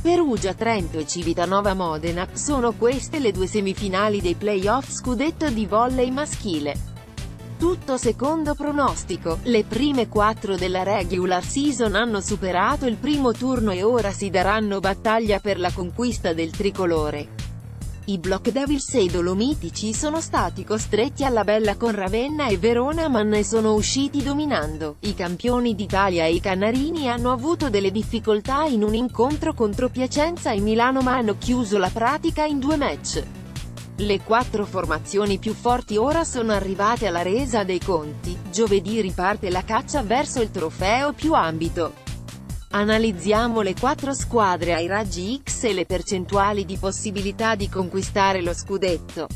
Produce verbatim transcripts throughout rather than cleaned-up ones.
Perugia Trento e Civitanova Modena, sono queste le due semifinali dei playoff scudetto di volley maschile. Tutto secondo pronostico, le prime quattro della regular season hanno superato il primo turno e ora si daranno battaglia per la conquista del tricolore. I Block Devils e i Dolomitici sono stati costretti alla bella con Ravenna e Verona ma ne sono usciti dominando, i campioni d'Italia e i Canarini hanno avuto delle difficoltà in un incontro contro Piacenza e Milano ma hanno chiuso la pratica in due match. Le quattro formazioni più forti ora sono arrivate alla resa dei conti, giovedì riparte la caccia verso il trofeo più ambito. Analizziamo le quattro squadre ai raggi X e le percentuali di possibilità di conquistare lo scudetto.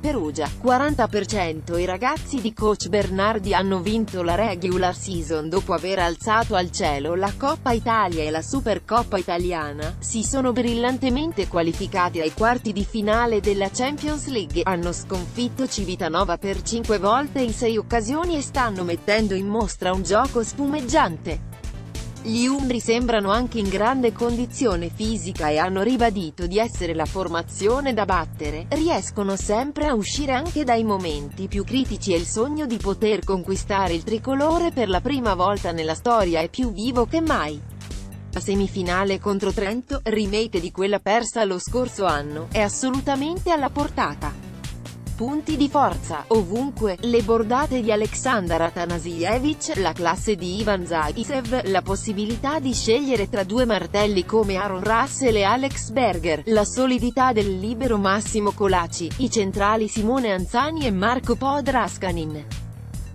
Perugia, quaranta per cento. I ragazzi di coach Bernardi hanno vinto la regular season dopo aver alzato al cielo la Coppa Italia e la Supercoppa Italiana, si sono brillantemente qualificati ai quarti di finale della Champions League, hanno sconfitto Civitanova per cinque volte in sei occasioni e stanno mettendo in mostra un gioco spumeggiante. Gli umbri sembrano anche in grande condizione fisica e hanno ribadito di essere la formazione da battere, riescono sempre a uscire anche dai momenti più critici e il sogno di poter conquistare il tricolore per la prima volta nella storia è più vivo che mai. La semifinale contro Trento, remake di quella persa lo scorso anno, è assolutamente alla portata. Punti di forza, ovunque, le bordate di Aleksandar Atanasijevic, la classe di Ivan Zaytsev, la possibilità di scegliere tra due martelli come Aaron Russell e Alex Berger, la solidità del libero Massimo Colaci, i centrali Simone Anzani e Marco Podrascanin.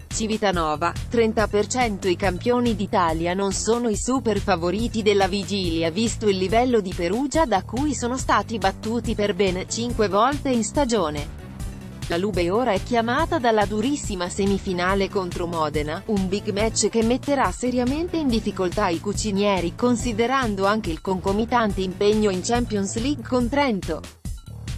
Civitanova, trenta per cento. I campioni d'Italia non sono i super favoriti della vigilia visto il livello di Perugia da cui sono stati battuti per ben cinque volte in stagione. La Lube ora è chiamata dalla durissima semifinale contro Modena, un big match che metterà seriamente in difficoltà i cucinieri considerando anche il concomitante impegno in Champions League con Trento.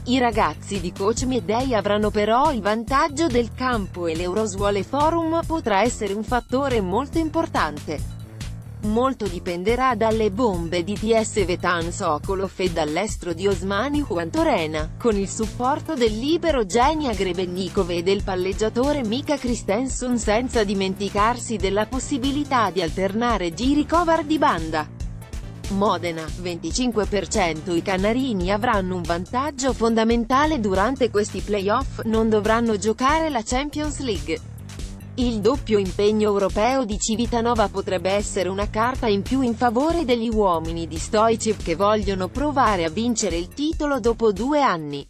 I ragazzi di coach Medei avranno però il vantaggio del campo e l'Eurosuole Forum potrà essere un fattore molto importante. Molto dipenderà dalle bombe di T S Vetan Sokolov e dall'estro di Osmani Juan Torena, con il supporto del libero Genia Grebennikov e del palleggiatore Mika Christensen senza dimenticarsi della possibilità di alternare giri cover di banda. Modena, venticinque per cento. I Canarini avranno un vantaggio fondamentale durante questi playoff, non dovranno giocare la Champions League. Il doppio impegno europeo di Civitanova potrebbe essere una carta in più in favore degli uomini di Stoicev che vogliono provare a vincere il titolo dopo due anni.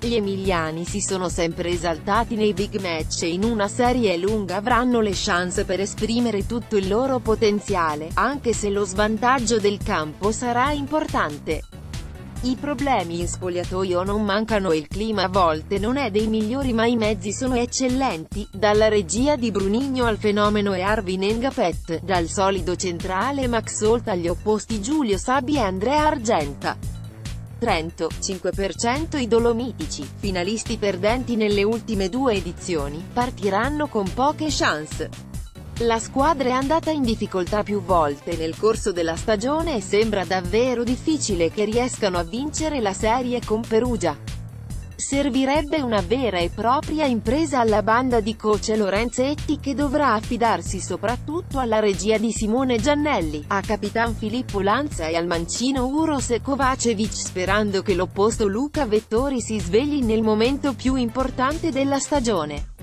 Gli emiliani si sono sempre esaltati nei big match e in una serie lunga avranno le chance per esprimere tutto il loro potenziale, anche se lo svantaggio del campo sarà importante. I problemi in spogliatoio non mancano e il clima a volte non è dei migliori ma i mezzi sono eccellenti, dalla regia di Bruninho al fenomeno Earvin Ngapeth, dal solido centrale Max Holt agli opposti Giulio Sabi e Andrea Argenta. Trento, cinque per cento. I Dolomitici, finalisti perdenti nelle ultime due edizioni, partiranno con poche chance. La squadra è andata in difficoltà più volte nel corso della stagione e sembra davvero difficile che riescano a vincere la serie con Perugia. Servirebbe una vera e propria impresa alla banda di coach Lorenzetti che dovrà affidarsi soprattutto alla regia di Simone Giannelli, a capitan Filippo Lanza e al mancino Uros Kovacevic sperando che l'opposto Luca Vettori si svegli nel momento più importante della stagione.